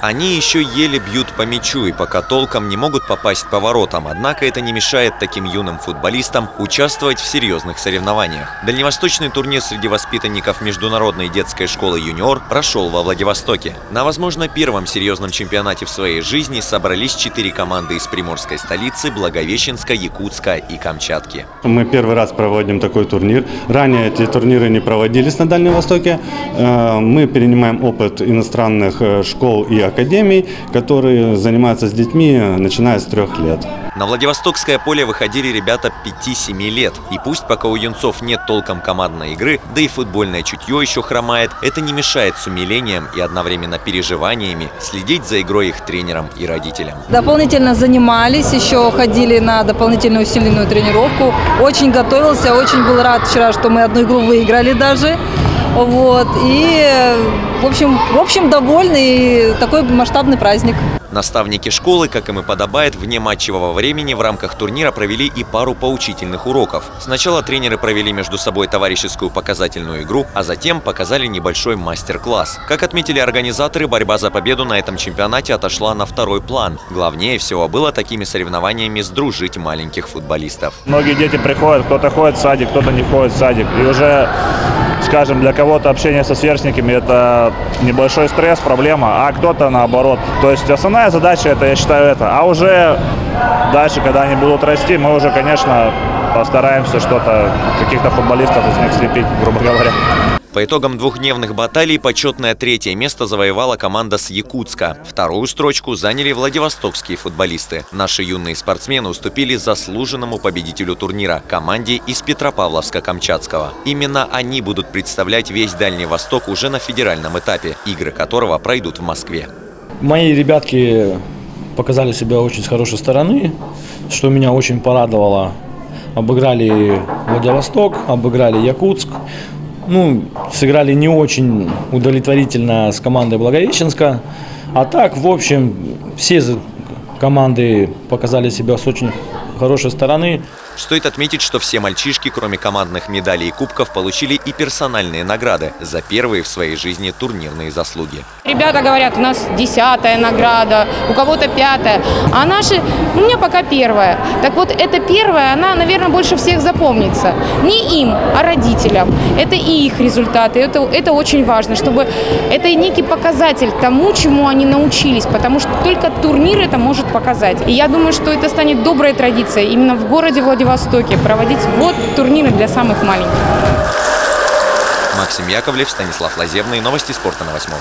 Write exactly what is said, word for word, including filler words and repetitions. Они еще еле бьют по мячу и пока толком не могут попасть по воротам, однако это не мешает таким юным футболистам участвовать в серьезных соревнованиях. Дальневосточный турнир среди воспитанников Международной детской школы «Юниор» прошел во Владивостоке. На, возможно, первом серьезном чемпионате в своей жизни собрались четыре команды из Приморской столицы, Благовещенска, Якутска и Камчатки. Мы первый раз проводим такой турнир. Ранее эти турниры не проводились на Дальнем Востоке. Мы перенимаем опыт иностранных школ и академий, которые занимаются с детьми, начиная с трех лет. На Владивостокское поле выходили ребята пяти-семи лет. И пусть пока у юнцов нет толком командной игры, да и футбольное чутье еще хромает, это не мешает с умилением и одновременно переживаниями следить за игрой их тренерам и родителям. Дополнительно занимались, еще ходили на дополнительную усиленную тренировку. Очень готовился, очень был рад вчера, что мы одну игру выиграли даже. Вот. И, в общем, в общем, довольный, такой масштабный праздник. Наставники школы, как им и подобает, вне матчевого времени в рамках турнира провели и пару поучительных уроков. Сначала тренеры провели между собой товарищескую показательную игру, а затем показали небольшой мастер-класс. Как отметили организаторы, борьба за победу на этом чемпионате отошла на второй план. Главнее всего было такими соревнованиями сдружить маленьких футболистов. Многие дети приходят, кто-то ходит в садик, кто-то не ходит в садик. И уже, скажем, для кого-то общение со сверстниками – это небольшой стресс, проблема, а кто-то наоборот. То есть основная задача – это, я считаю, это. А уже дальше, когда они будут расти, мы уже, конечно, постараемся что-то, каких-то футболистов из них слепить, грубо говоря. По итогам двухдневных баталий почетное третье место завоевала команда с Якутска. Вторую строчку заняли владивостокские футболисты. Наши юные спортсмены уступили заслуженному победителю турнира – команде из Петропавловска-Камчатского. Именно они будут представлять весь Дальний Восток уже на федеральном этапе, игры которого пройдут в Москве. Мои ребятки показали себя очень с хорошей стороны, что меня очень порадовало. Обыграли Владивосток, обыграли Якутск. Ну, сыграли не очень удовлетворительно с командой Благовещенска. А так, в общем, все команды показали себя с очень хорошей стороны. Стоит отметить, что все мальчишки, кроме командных медалей и кубков, получили и персональные награды за первые в своей жизни турнирные заслуги. Ребята говорят, у нас десятая награда, у кого-то пятая, а наши, у меня пока первая. Так вот, эта первая, она, наверное, больше всех запомнится. Не им, а родителям. Это и их результаты. Это, это очень важно, чтобы это некий показатель тому, чему они научились, потому что только турнир это может показать. И я думаю, что это станет доброй традицией именно в городе Владивосток. Востоке проводить вот турниры для самых маленьких. Максим Яковлев, Станислав Лазевный, новости спорта на восьмом.